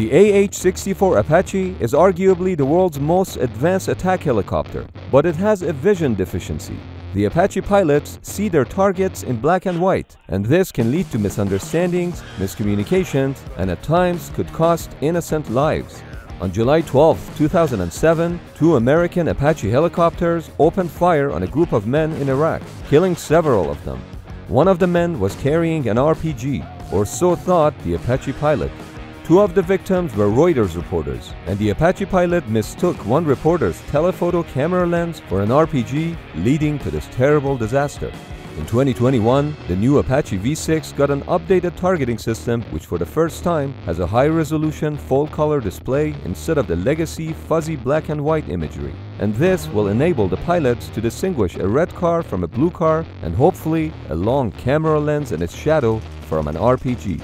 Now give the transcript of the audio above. The AH-64 Apache is arguably the world's most advanced attack helicopter, but it has a vision deficiency. The Apache pilots see their targets in black and white, and this can lead to misunderstandings, miscommunications, and at times could cost innocent lives. On July 12, 2007, two American Apache helicopters opened fire on a group of men in Iraq, killing several of them. One of the men was carrying an RPG, or so thought the Apache pilot. Two of the victims were Reuters reporters, and the Apache pilot mistook one reporter's telephoto camera lens for an RPG, leading to this terrible disaster. In 2021, the new Apache V6 got an updated targeting system which for the first time has a high-resolution full-color display instead of the legacy fuzzy black and white imagery. And this will enable the pilots to distinguish a red car from a blue car and hopefully a long camera lens and its shadow from an RPG.